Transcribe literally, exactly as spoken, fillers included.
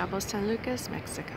Cabo San Lucas, Mexico.